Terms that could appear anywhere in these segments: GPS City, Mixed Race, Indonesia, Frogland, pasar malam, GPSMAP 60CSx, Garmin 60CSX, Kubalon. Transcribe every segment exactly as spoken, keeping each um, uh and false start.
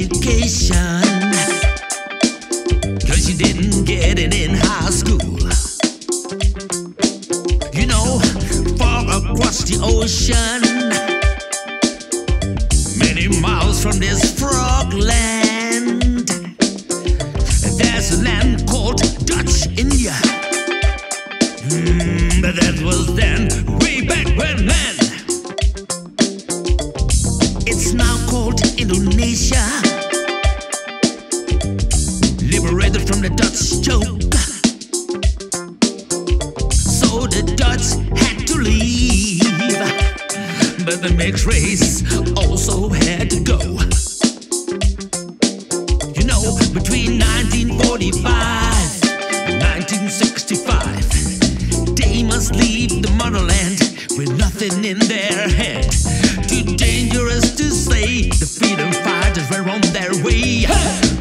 education, 'cause you didn't get it in high school. You know, far across the ocean, many miles from this frog land, there's a land called Dutch India. Mm, but that was then, way back when, man. It's now called Indonesia, liberated from the Dutch yoke. So the Dutch had to leave, but the mixed race also had to go. You know, between nineteen forty-five and nineteen sixty-five, they must leave the motherland with nothing in their head. Too dangerous to say, the freedom fighters were on their way,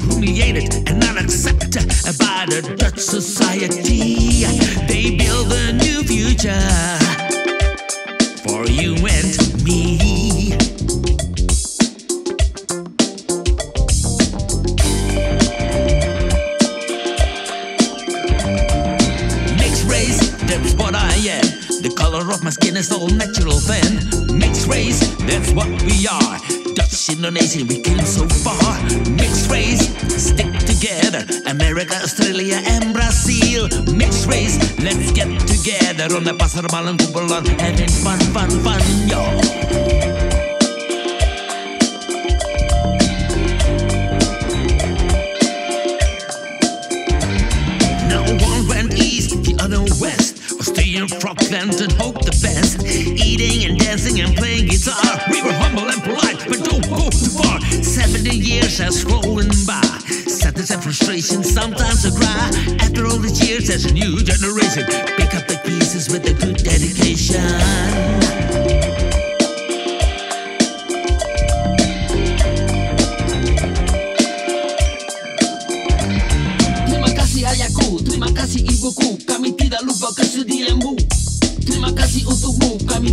humiliated and not accepted by the Dutch society. They built a new future for you and me. Mixed race, that's what I am. The color of my skin is all natural, fan. Mixed race, that's what we are. Dutch, Indonesian, we came so far. Mixed race, stick together. America, Australia and Brazil. Mixed race, let's get together on the pasar malam Kubalon, having fun, fun, fun, yo. Frogland and hope the best, eating and dancing and playing guitar. We were humble and polite, but don't go too far. Seventy years has flown by, sadness and frustration, sometimes a cry. After all these years, there's a new generation. Pick up the pieces with a good dedication.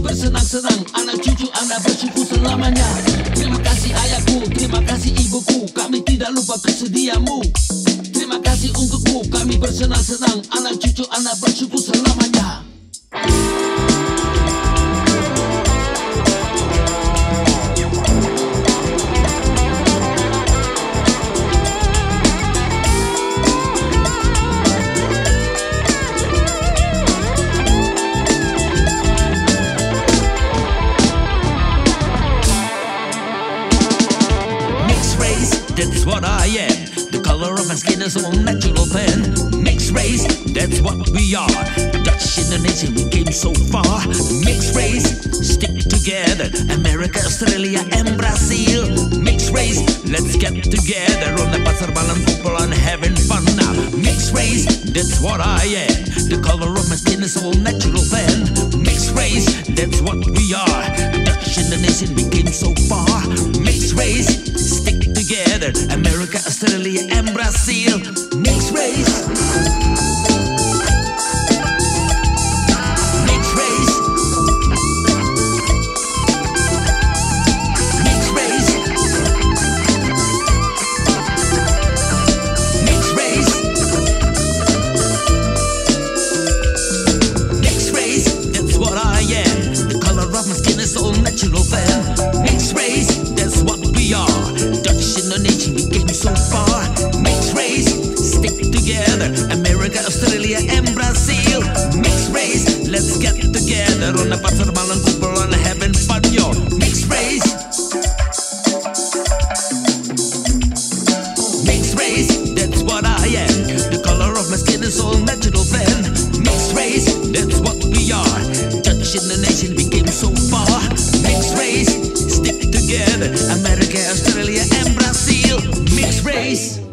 Bersenang-senang, anak cucu Anda bersyukur selamanya. Terima kasih ayahku, terima kasih ibuku, kami tidak lupa kesediamu. Terima kasih untukmu, kami bersenang-senang, anak cucu Anda bersyukur selamanya. That's what I am. The color of my skin is all natural, fan. Mixed race, that's what we are. Dutch, Indonesian, we came so far. Mixed race, stick together. America, Australia and Brazil. Mixed race, let's get together on the pasar malam Kubalon, having fun now. Mixed race, that's what I am. The color of my skin is all natural, fan. Mixed race, that's what we are. Dutch, Indonesian, we came so far. Mixed race, stick together. America, Australia and Brazil. Mixed race. Mixed race. Mixed race. Mixed race. Mixed race, that's what I am. The color of my skin is all natural, fan. Mixed race, that's what we are. Indonesian, we came so far. Mixed race, stick together. America, Australia and Brazil. Mixed race, let's get together on the pasar malam Kubalon, having fun, yo. Mixed race. Mixed race, that's what I am. The color of my skin is all natural, fan. Mixed race, that's what we are. Dutch, Indonesian, we came so far. Mixed race, stick together. America, Australia and Brazil. Mixed race.